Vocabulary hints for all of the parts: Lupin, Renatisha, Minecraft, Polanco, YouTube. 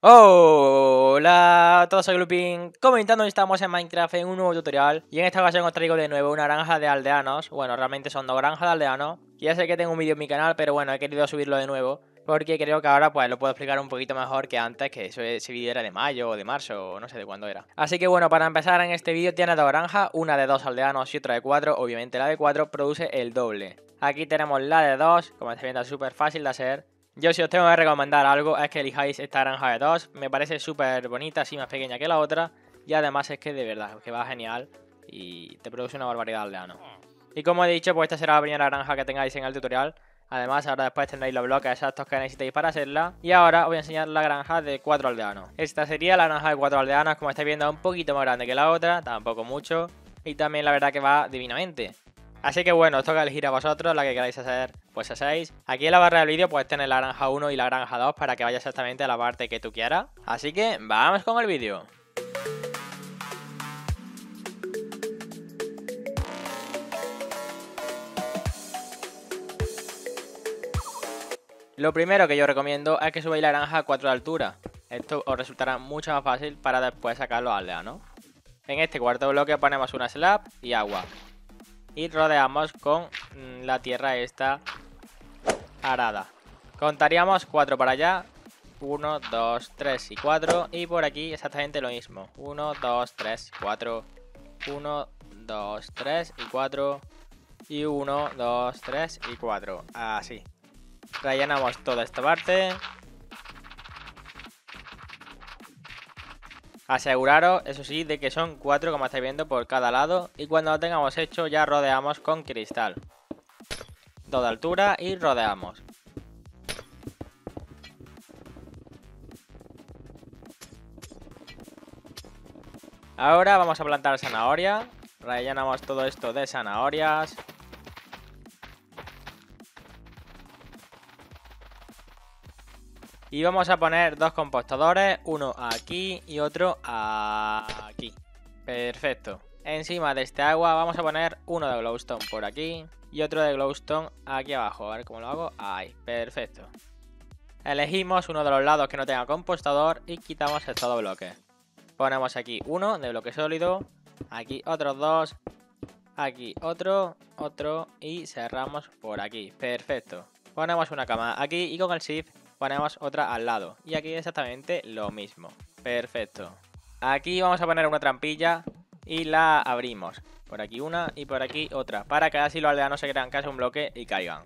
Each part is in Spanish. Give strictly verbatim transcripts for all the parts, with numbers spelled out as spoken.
Hola a todos, soy Lupin. Comentando, estamos en Minecraft en un nuevo tutorial. Y en esta ocasión os traigo de nuevo una granja de aldeanos. Bueno, realmente son dos granjas de aldeanos. Ya sé que tengo un vídeo en mi canal, pero bueno, he querido subirlo de nuevo porque creo que ahora pues lo puedo explicar un poquito mejor que antes, que ese vídeo era de mayo o de marzo, o no sé de cuándo era. Así que bueno, para empezar, en este vídeo tiene dos granjas, una de dos aldeanos y otra de cuatro. Obviamente la de cuatro produce el doble. Aquí tenemos la de dos, como estáis viendo, súper fácil de hacer. Yo, si os tengo que recomendar algo, es que elijáis esta granja de dos. Me parece súper bonita, así más pequeña que la otra. Y además es que de verdad, que va genial y te produce una barbaridad de aldeano. Y como he dicho, pues esta será la primera granja que tengáis en el tutorial. Además, ahora después tendréis los bloques exactos que necesitáis para hacerla. Y ahora os voy a enseñar la granja de cuatro aldeanos. Esta sería la granja de cuatro aldeanos, como estáis viendo, un poquito más grande que la otra, tampoco mucho. Y también la verdad que va divinamente. Así que bueno, os toca elegir a vosotros la que queráis hacer, pues hacéis. Aquí en la barra del vídeo pues tenéis la granja uno y la granja dos para que vaya exactamente a la parte que tú quieras. Así que vamos con el vídeo. Lo primero que yo recomiendo es que subáis la granja a cuatro de altura. Esto os resultará mucho más fácil para después sacar los aldeanos. En este cuarto bloque ponemos una slab y agua. Y rodeamos con la tierra esta arada. Contaríamos cuatro para allá. uno, dos, tres y cuatro. Y por aquí exactamente lo mismo. uno, dos, tres, cuatro. uno, dos, tres y cuatro. Y uno, dos, tres y cuatro. Así. Rellenamos toda esta parte. Aseguraros, eso sí, de que son cuatro, como estáis viendo, por cada lado. Y cuando lo tengamos hecho, ya rodeamos con cristal. Dos de altura y rodeamos. Ahora vamos a plantar zanahoria. Rellenamos todo esto de zanahorias. Y vamos a poner dos compostadores, uno aquí y otro aquí. Perfecto. Encima de este agua vamos a poner uno de glowstone por aquí y otro de glowstone aquí abajo. A ver cómo lo hago. Ahí, perfecto. Elegimos uno de los lados que no tenga compostador y quitamos estos dos bloques. Ponemos aquí uno de bloque sólido, aquí otros dos, aquí otro, otro y cerramos por aquí. Perfecto. Ponemos una cama aquí y con el shift ponemos otra al lado. Y aquí exactamente lo mismo. Perfecto. Aquí vamos a poner una trampilla y la abrimos. Por aquí una y por aquí otra. Para que así los aldeanos se crean casi un bloque y caigan.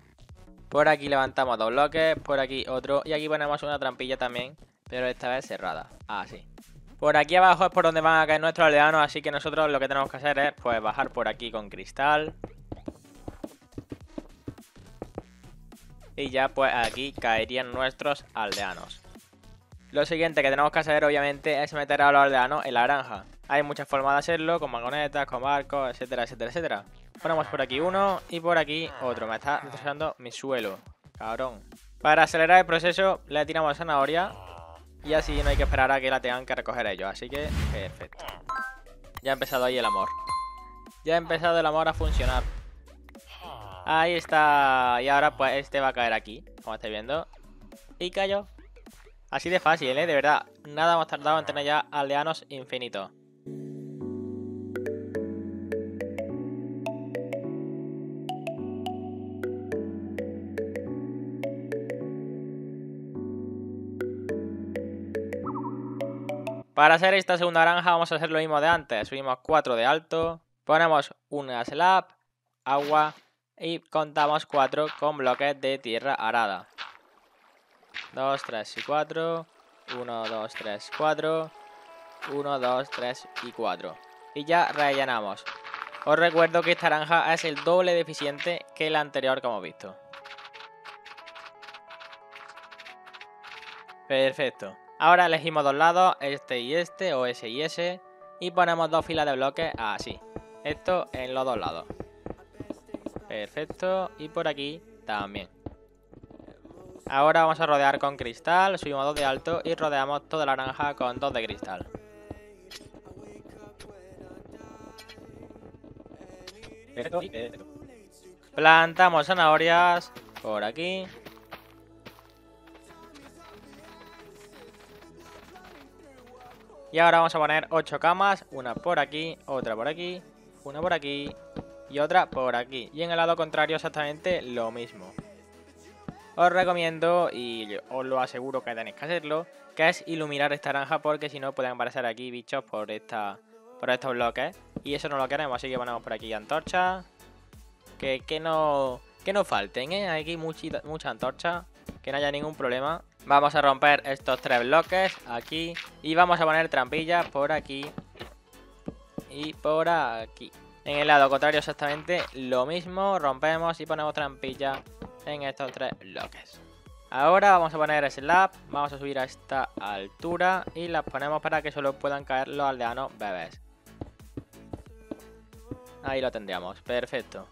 Por aquí levantamos dos bloques. Por aquí otro. Y aquí ponemos una trampilla también. Pero esta vez cerrada. Así. Por aquí abajo es por donde van a caer nuestros aldeanos. Así que nosotros lo que tenemos que hacer es pues bajar por aquí con cristal. Y ya pues aquí caerían nuestros aldeanos. Lo siguiente que tenemos que hacer obviamente es meter a los aldeanos en la granja. Hay muchas formas de hacerlo, con mangonetas, con barcos, etcétera, etcétera, etcétera. Ponemos por aquí uno y por aquí otro. Me está destrozando mi suelo, cabrón. Para acelerar el proceso le tiramos zanahoria y así no hay que esperar a que la tengan que recoger ellos. Así que perfecto. Ya ha empezado ahí el amor. Ya ha empezado el amor a funcionar. Ahí está. Y ahora pues este va a caer aquí, como estáis viendo. Y cayó. Así de fácil, ¿eh? De verdad. Nada hemos tardado en tener ya aldeanos infinitos. Para hacer esta segunda granja vamos a hacer lo mismo de antes. Subimos cuatro de alto. Ponemos una slab. Agua. Y contamos cuatro con bloques de tierra arada. dos, tres y cuatro. uno, dos, tres, cuatro. uno, dos, tres y cuatro. Y ya rellenamos. Os recuerdo que esta granja es el doble de eficiente que la anterior que hemos visto. Perfecto. Ahora elegimos dos lados, este y este, o ese y ese. Y ponemos dos filas de bloques así. Esto en los dos lados. Perfecto, y por aquí también. Ahora vamos a rodear con cristal, subimos dos de alto y rodeamos toda la granja con dos de cristal. Perfecto. Perfecto. Plantamos zanahorias por aquí. Y ahora vamos a poner ocho camas, una por aquí, otra por aquí, una por aquí y otra por aquí. Y en el lado contrario exactamente lo mismo. Os recomiendo, y os lo aseguro que tenéis que hacerlo, que es iluminar esta granja, porque si no pueden aparecer aquí bichos por, esta, por estos bloques. Y eso no lo queremos, así que ponemos por aquí antorchas. Que, que, no, que no falten, ¿eh? Aquí mucha, mucha antorcha, que no haya ningún problema. Vamos a romper estos tres bloques aquí y vamos a poner trampillas por aquí y por aquí. En el lado contrario exactamente lo mismo, rompemos y ponemos trampillas en estos tres bloques. Ahora vamos a poner slab, vamos a subir a esta altura y las ponemos para que solo puedan caer los aldeanos bebés. Ahí lo tendríamos, perfecto.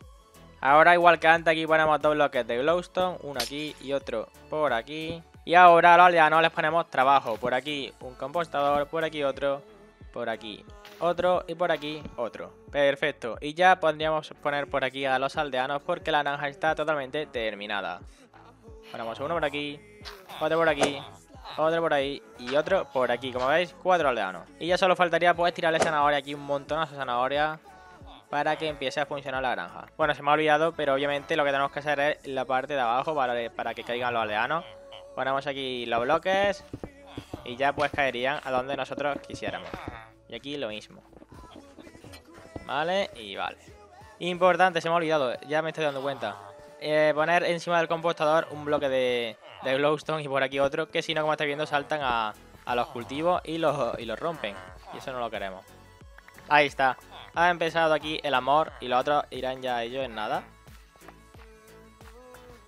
Ahora igual que antes aquí ponemos dos bloques de glowstone, uno aquí y otro por aquí. Y ahora a los aldeanos les ponemos trabajo, por aquí un compostador, por aquí otro, por aquí otro y por aquí otro. Perfecto, y ya podríamos poner por aquí a los aldeanos porque la granja está totalmente terminada. Ponemos uno por aquí, otro por aquí, otro por ahí y otro por aquí, como veis, cuatro aldeanos. Y ya solo faltaría pues tirarle zanahoria aquí, un montonazo de zanahoria, para que empiece a funcionar la granja. Bueno, se me ha olvidado, pero obviamente lo que tenemos que hacer es la parte de abajo para, para que caigan los aldeanos. Ponemos aquí los bloques y ya pues caerían a donde nosotros quisiéramos. Y aquí lo mismo. Vale, y vale. Importante, se me ha olvidado, ya me estoy dando cuenta. Eh, poner encima del compostador un bloque de, de glowstone y por aquí otro, que si no, como estáis viendo, saltan a, a los cultivos y los, y los rompen. Y eso no lo queremos. Ahí está. Ha empezado aquí el amor y los otros irán ya ellos en nada.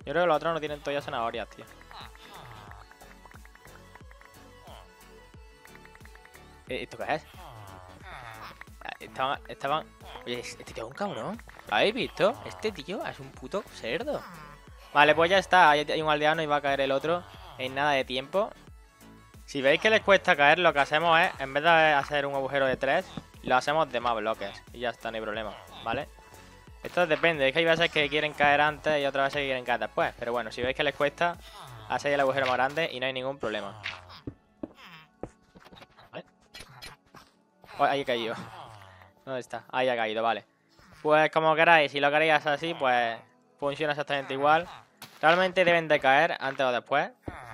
Yo creo que los otros no tienen todavía zanahorias, tío. ¿Esto qué es? Estaban... estaban... Oye, este tío es un cabrón. ¿Lo habéis visto? Este tío es un puto cerdo. Vale, pues ya está. Hay un aldeano y va a caer el otro en nada de tiempo. Si veis que les cuesta caer, lo que hacemos es, en vez de hacer un agujero de tres, lo hacemos de más bloques. Y ya está, no hay problema, ¿vale? Esto depende, es que hay veces que quieren caer antes y otras veces que quieren caer después. Pero bueno, si veis que les cuesta, hacéis el agujero más grande y no hay ningún problema. ¿Vale? Oh, ahí he caído. ¿Dónde está? Ahí ha caído, vale. Pues como queráis, si lo queréis así, pues funciona exactamente igual. Realmente deben de caer antes o después,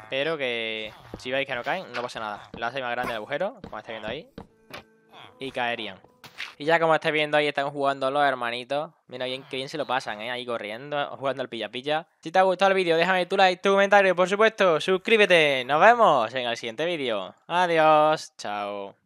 pero que si veis que no caen, no pasa nada. Lo hacéis más grande el agujero, como estáis viendo ahí. Y caerían. Y ya como estáis viendo ahí están jugando los hermanitos. Mira bien que bien se lo pasan, ¿eh? Ahí corriendo, jugando al pilla-pilla. Si te ha gustado el vídeo, déjame tu like, tu comentario y por supuesto suscríbete. Nos vemos en el siguiente vídeo. Adiós, chao.